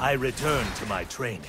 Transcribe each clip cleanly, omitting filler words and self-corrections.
I return to my training.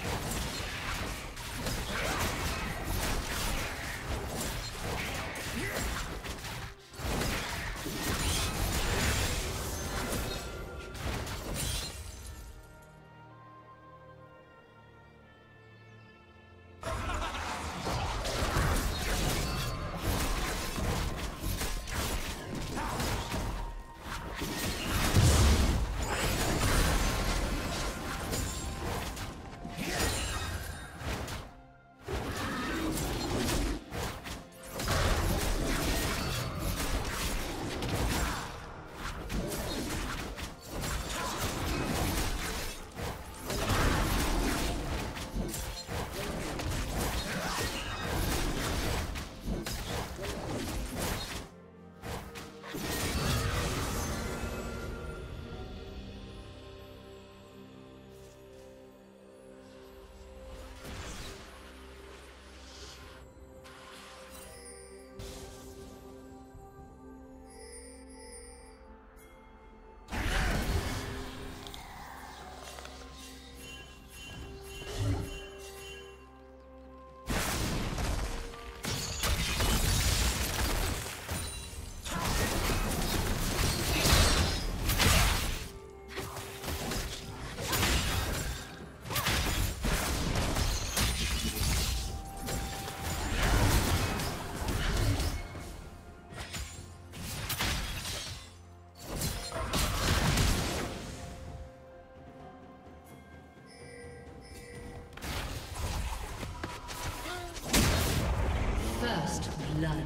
First blood.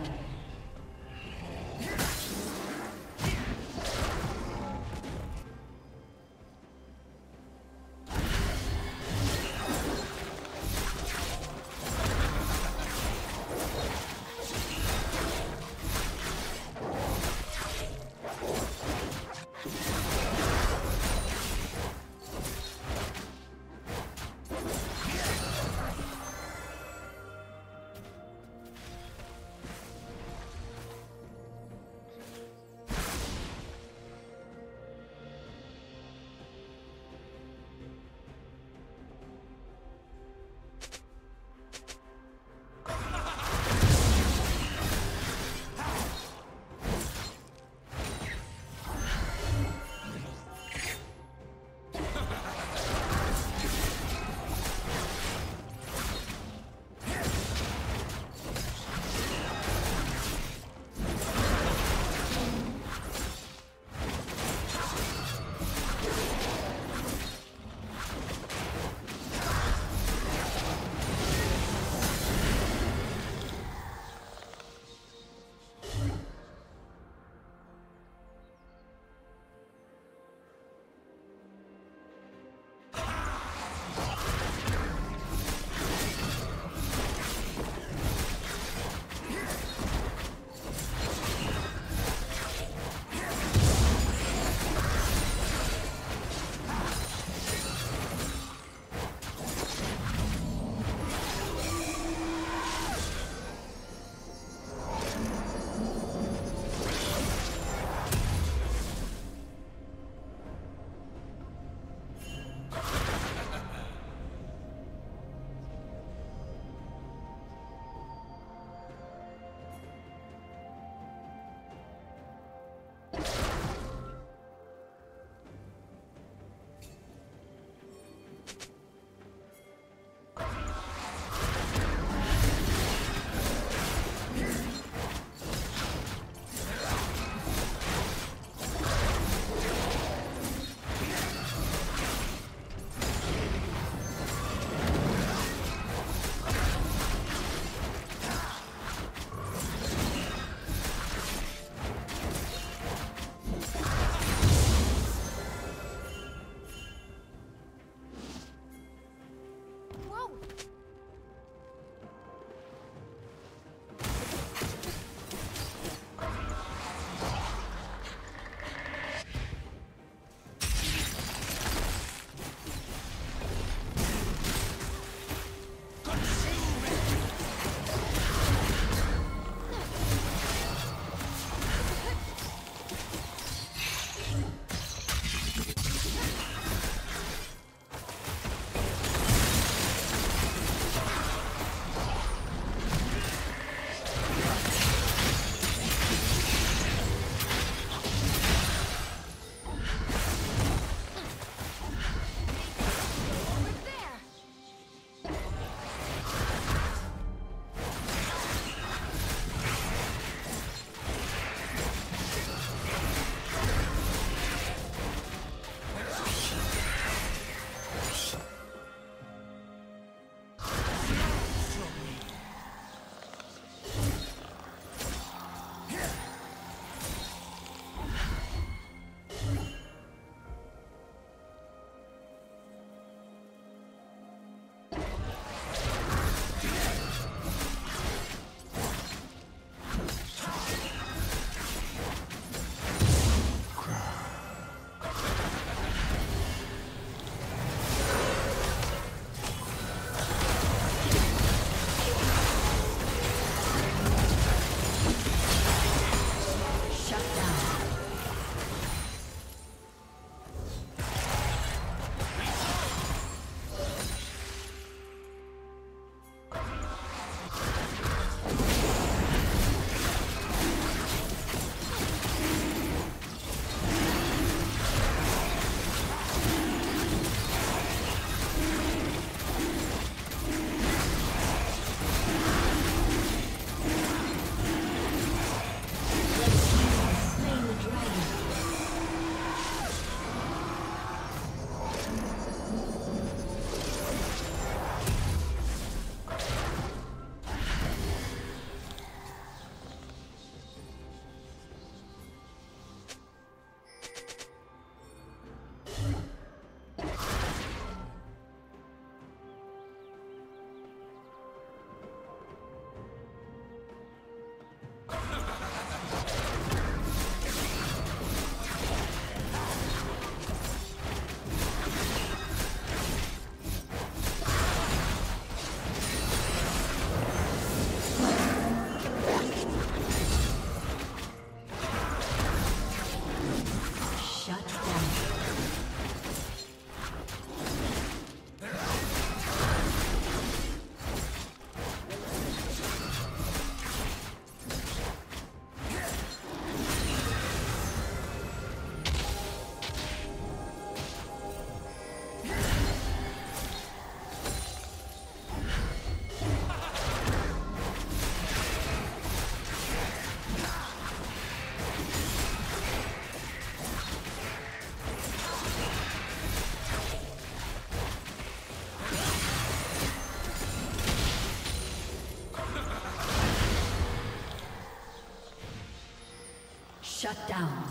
Shut down.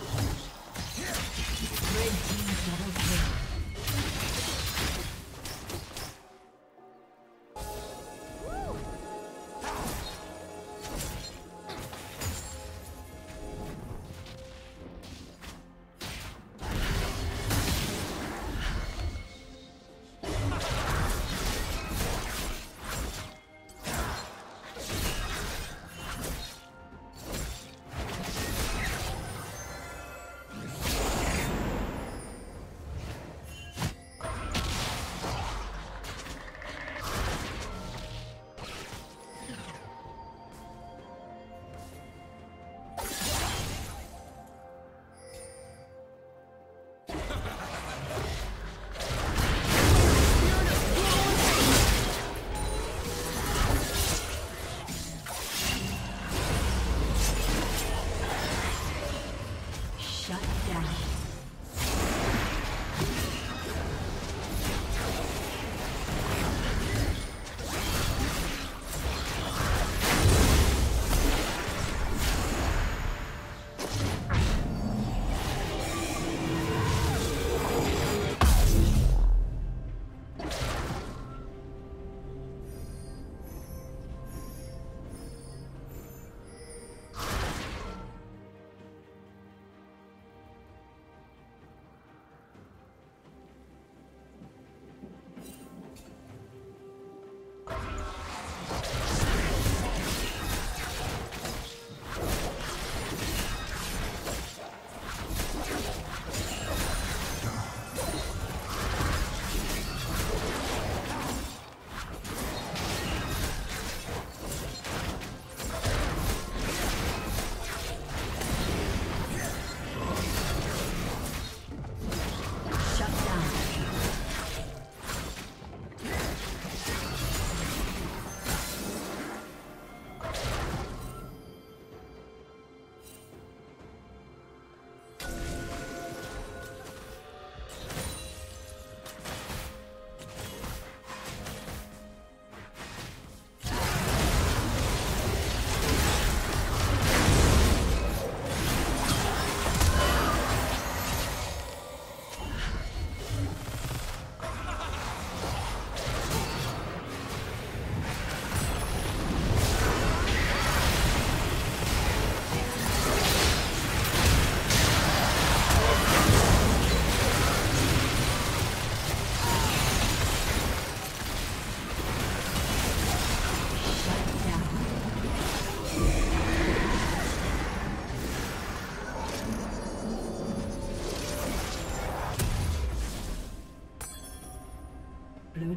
Red team double kill. Blue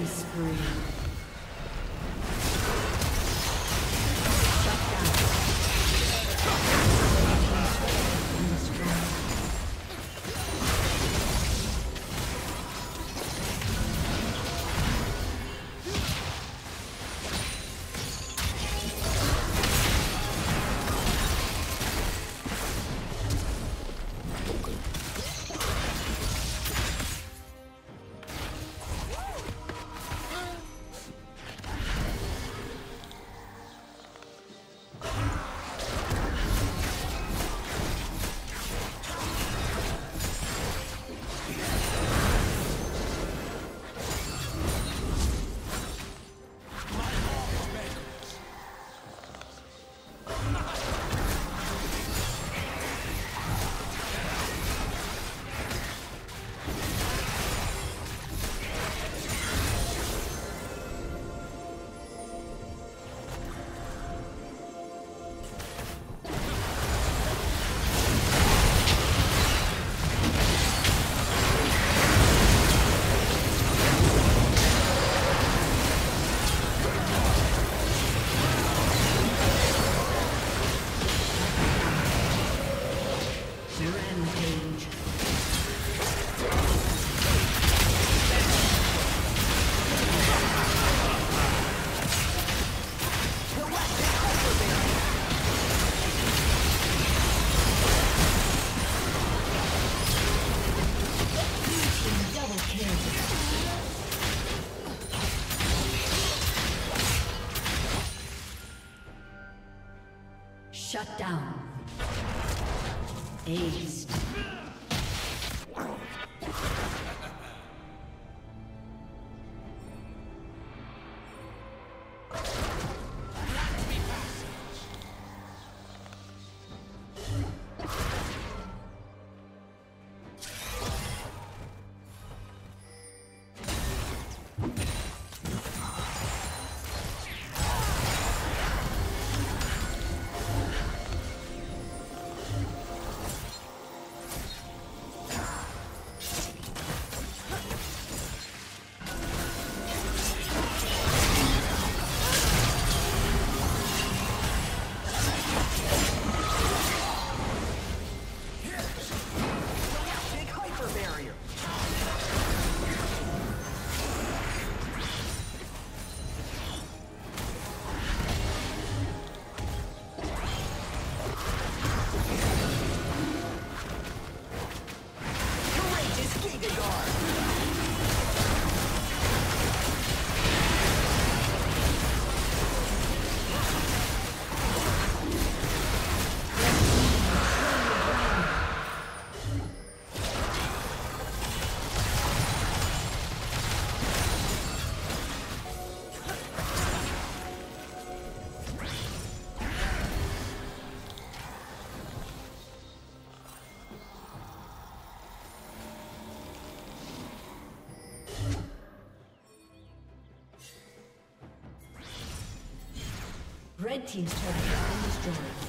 Killing spree. Shut down. Ace. Red team's turret has been destroyed.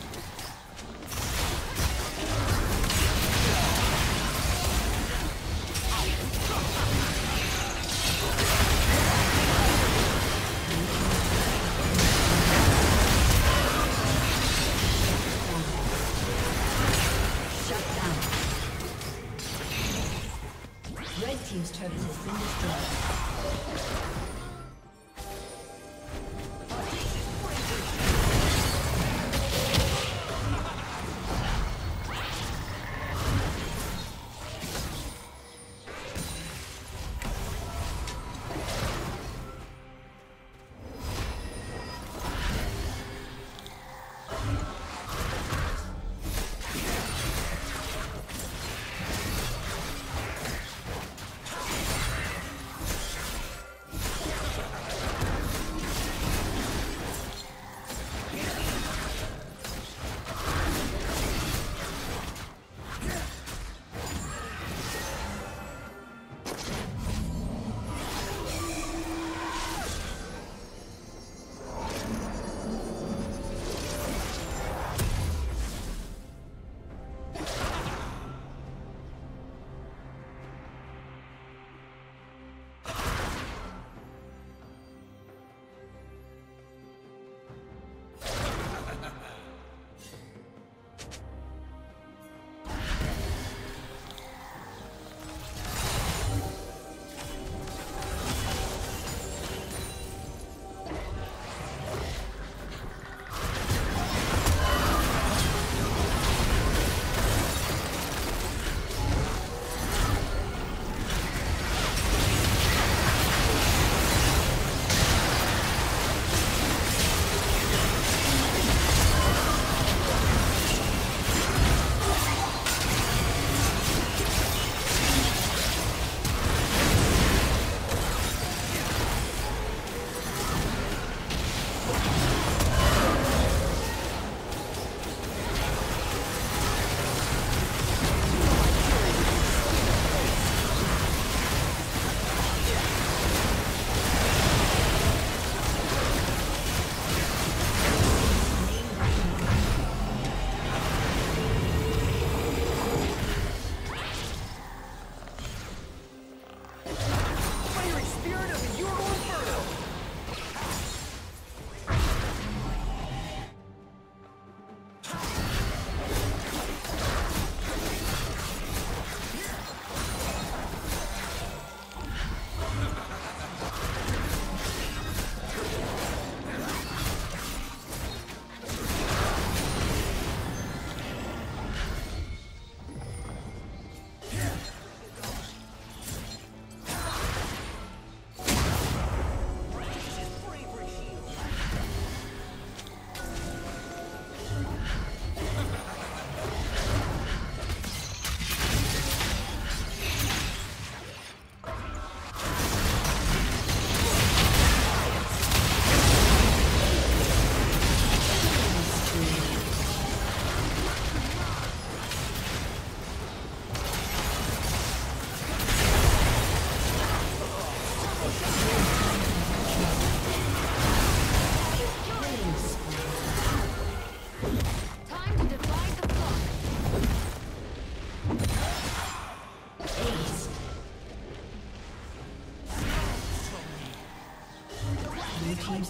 team's